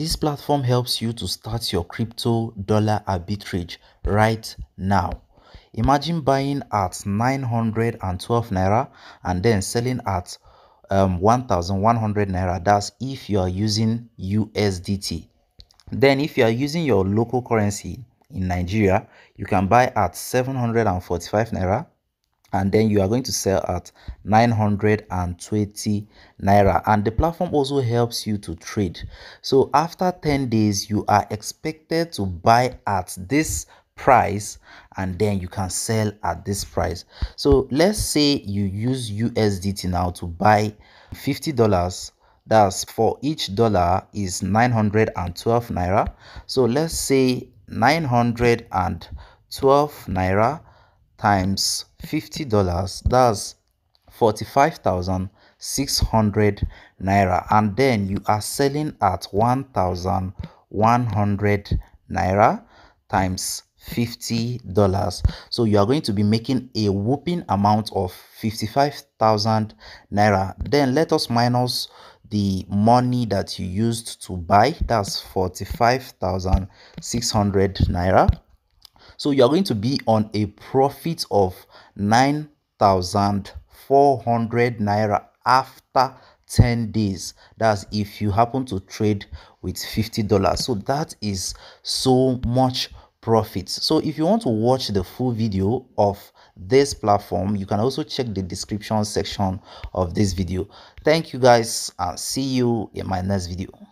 This platform helps you to start your crypto dollar arbitrage right now. Imagine buying at 912 naira and then selling at 1100 naira. That's if you are using USDT. Then if you are using your local currency in Nigeria, you can buy at 745 naira and then you are going to sell at 920 naira. And the platform also helps you to trade. So after 10 days, you are expected to buy at this price and then you can sell at this price. So let's say you use USDT now to buy $50. That's for each dollar is 912 naira. So let's say 912 naira times $50, that's 45,600 naira, and then you are selling at 1,100 naira times $50. So you are going to be making a whopping amount of 55,000 naira. Then let us minus the money that you used to buy, that's 45,600 naira. So you are going to be on a profit of 9,400 naira after 10 days. That's if you happen to trade with $50. So that is so much profits. So if you want to watch the full video of this platform, you can also check the description section of this video. Thank you guys and see you in my next video.